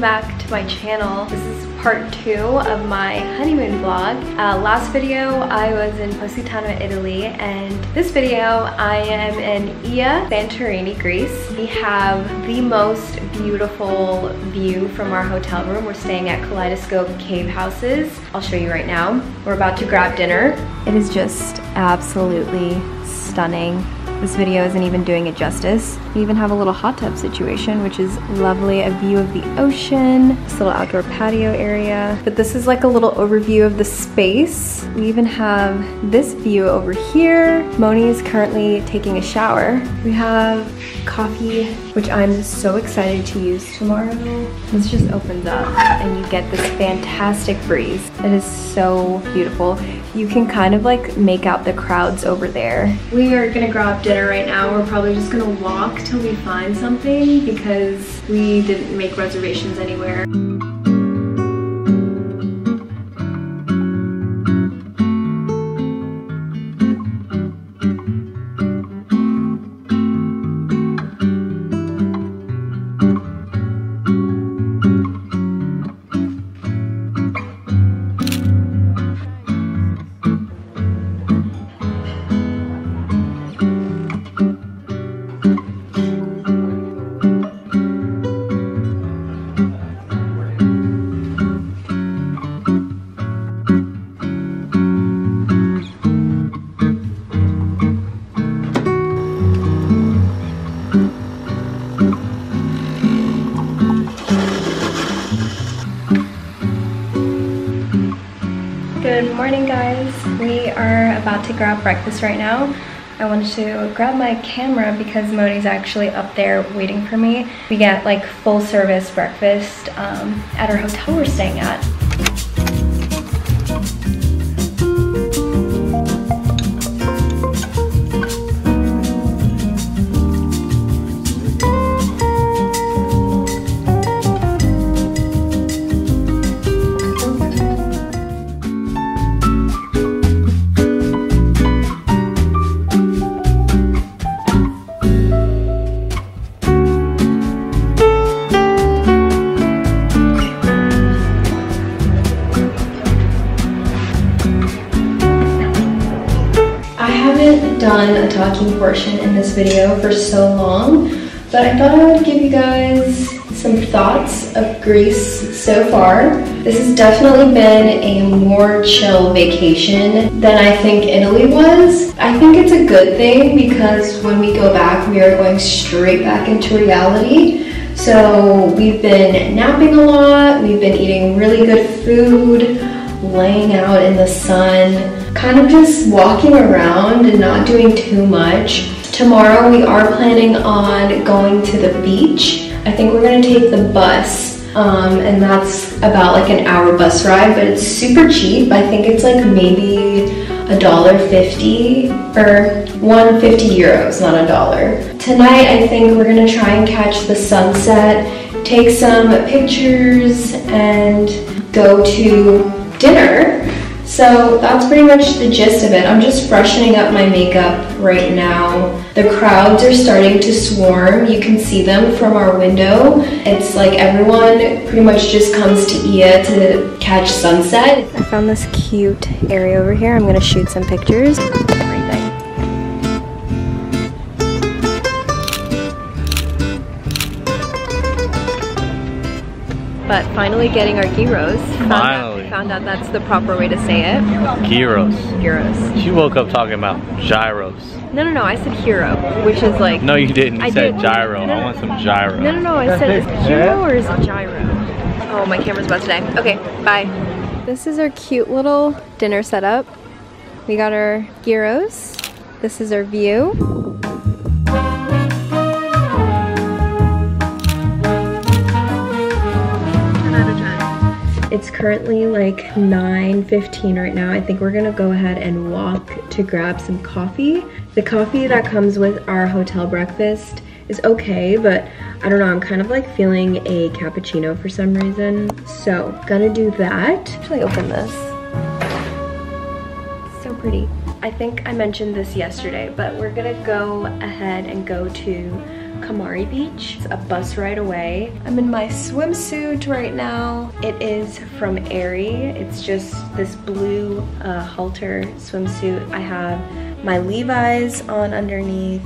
welcome back to my channel. This is part 2 of my honeymoon vlog. Last video I was in Positano, Italy, and this video I am in Oia, Santorini, Greece. We have the most beautiful view from our hotel room. We're staying at Kaleidoscope Cave Houses. I'll show you right now. We're about to grab dinner. It is just absolutely stunning. This video isn't even doing it justice. We even have a little hot tub situation, which is lovely. A view of the ocean, this little outdoor patio area. But this is like a little overview of the space. We even have this view over here. Moni is currently taking a shower. We have coffee, which I'm so excited to use tomorrow. This just opens up and you get this fantastic breeze. It is so beautiful. You can kind of like make out the crowds over there. We are gonna grab dinner right now. We're probably just gonna walk till we find something because we didn't make reservations anywhere. About to grab breakfast right now. I wanted to grab my camera because Moni's actually up there waiting for me. We get like full service breakfast at our hotel we're staying at. A talking portion in this video for so long, but I thought I would give you guys some thoughts of Greece so far. This has definitely been a more chill vacation than I think Italy was. I think it's a good thing because when we go back, we are going straight back into reality. So we've been napping a lot, we've been eating really good food, laying out in the sun, kind of just walking around and not doing too much. Tomorrow we are planning on going to the beach. I think we're gonna take the bus and that's about like an hour bus ride, but it's super cheap. I think it's like maybe $1.50 or 150 euros, not a dollar. Tonight I think we're gonna try and catch the sunset, take some pictures and go to dinner. So that's pretty much the gist of it. I'm just freshening up my makeup right now. The crowds are starting to swarm. You can see them from our window. It's like everyone pretty much just comes to Oia to catch sunset. I found this cute area over here. I'm gonna shoot some pictures. But finally getting our gyros. Found out that's the proper way to say it. Gyros. Gyros. She woke up talking about gyros. No, I said hero, which is like... No, you didn't. You said gyro. I want some gyro. No, I said hero or is it gyro? Oh, my camera's about to die. Okay, bye. This is our cute little dinner setup. We got our gyros. This is our view. It's currently like 9:15 right now. I think we're gonna go ahead and walk to grab some coffee. The coffee that comes with our hotel breakfast is okay, but I don't know, I'm kind of like feeling a cappuccino for some reason. So, gonna do that. Should I open this? So pretty. I think I mentioned this yesterday, but we're gonna go ahead and go to Kamari Beach. It's a bus ride away. I'm in my swimsuit right now. It is from Aerie. It's just this blue halter swimsuit. I have my Levi's on underneath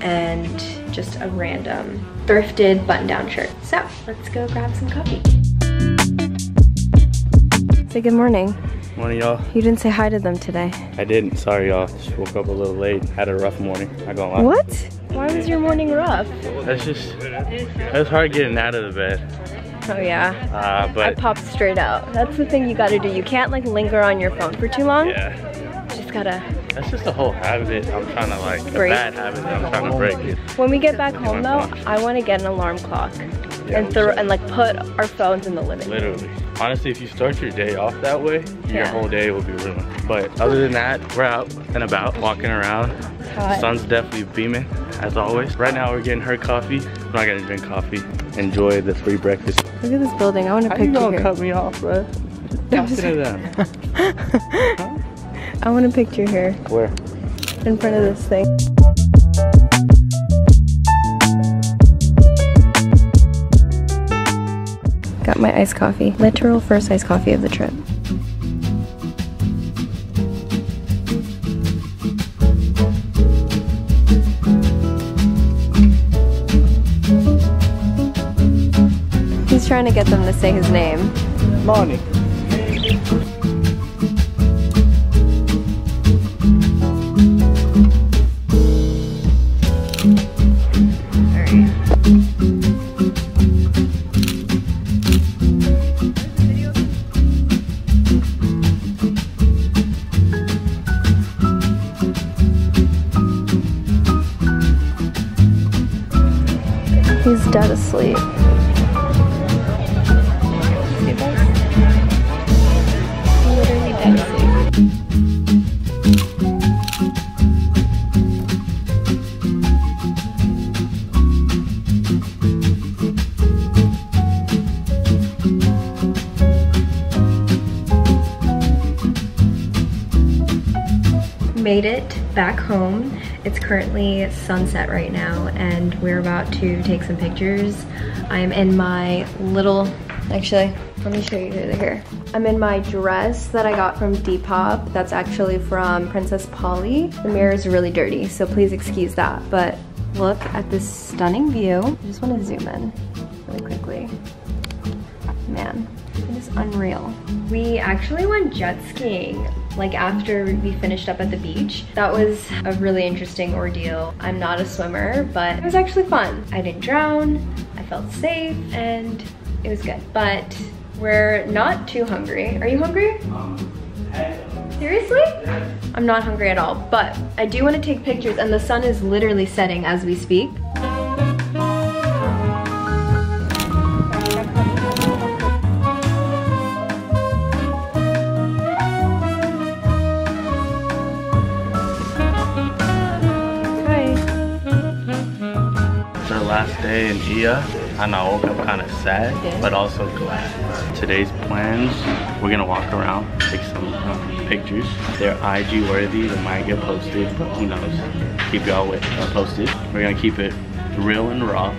and just a random thrifted button-down shirt. So let's go grab some coffee. Say good morning. Morning, y'all. You didn't say hi to them today. I didn't. Sorry, y'all. Just woke up a little late. Had a rough morning. Not gonna lie. What? Why was your morning rough? That's hard getting out of the bed. Oh yeah. But I popped straight out. That's the thing you gotta do. You can't like linger on your phone for too long. Yeah. Just gotta. That's just a whole habit I'm trying to like. Break. A bad habit that I'm trying to break. When we get back home though, I want to get an alarm clock. Yeah, and like put our phones in the living room. Literally. Honestly, if you start your day off that way, your whole day will be ruined. But other than that, we're out and about, walking around. The sun's definitely beaming, as always. Right now, we're getting her coffee. I'm not gonna drink coffee. Enjoy the free breakfast. Look at this building. I want to pick you. How you gonna cut me off, bro? Pass it down. Huh? I want to picture here. Where? In front of this thing. Got my iced coffee. Literal first iced coffee of the trip. He's trying to get them to say his name. Moni. He's dead asleep. Literally dead asleep. Made it back home. It's currently sunset right now and we're about to take some pictures. I'm in my little, actually, let me show you through here. I'm in my dress that I got from Depop. That's actually from Princess Polly. The mirror is really dirty, so please excuse that. But look at this stunning view. I just want to zoom in really quickly. Man, it is unreal. We actually went jet skiing. Like after we finished up at the beach. That was a really interesting ordeal. I'm not a swimmer, but it was actually fun. I didn't drown, I felt safe, and it was good. But we're not too hungry. Are you hungry? Seriously? I'm not hungry at all, but I do want to take pictures and the sun is literally setting as we speak. Last day in Oia, and I woke up kind of sad, but also glad. Today's plans, we're gonna walk around, take some pictures. They're IG worthy, they might get posted, but who knows. Keep y'all posted. We're gonna keep it real and raw.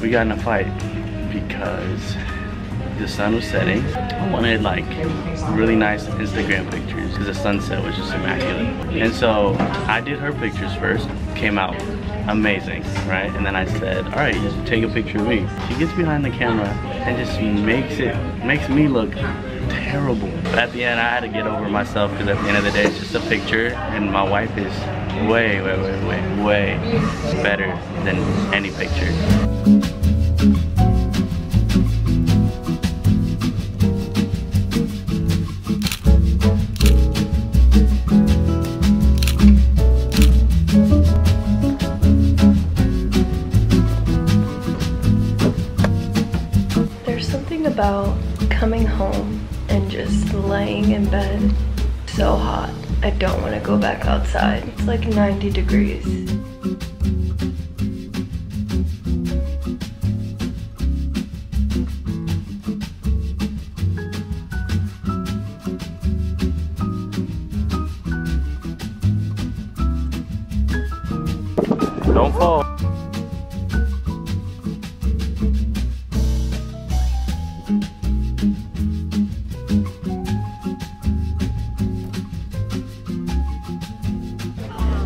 We got in a fight because the sun was setting. I wanted like really nice Instagram pictures because the sunset was just immaculate. And so I did her pictures first, came out amazing, right? And then I said, all right, just take a picture of me. She gets behind the camera and just makes me look terrible. But at the end, I had to get over myself because at the end of the day, it's just a picture and my wife is way, way, way, way, way better than any picture. About coming home and just laying in bed. So hot. I don't want to go back outside. It's like 90 degrees. Don't fall.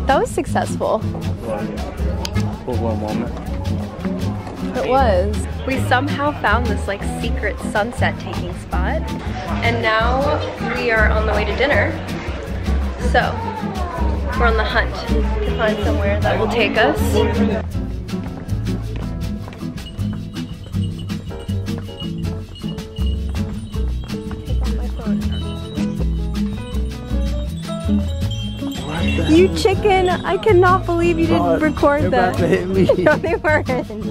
That was successful. For one moment. It was. We somehow found this like secret sunset taking spot, and now we are on the way to dinner. So we're on the hunt to find somewhere that will take us. You chicken, I cannot believe you didn't record that. They're about to hit me. No, they weren't.